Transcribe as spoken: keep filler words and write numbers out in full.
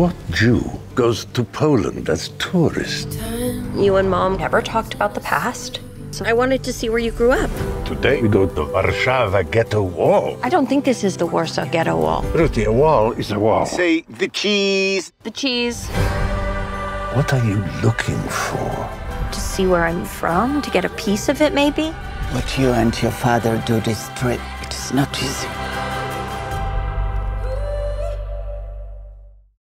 What Jew goes to Poland as a tourist? You and Mom never talked about the past, so I wanted to see where you grew up. Today we go to Warsaw Ghetto Wall. I don't think this is the Warsaw Ghetto Wall. Ruth, a wall is a wall. Say the cheese. The cheese. What are you looking for? To see where I'm from, to get a piece of it, maybe? What you and your father do this trip, it's not easy.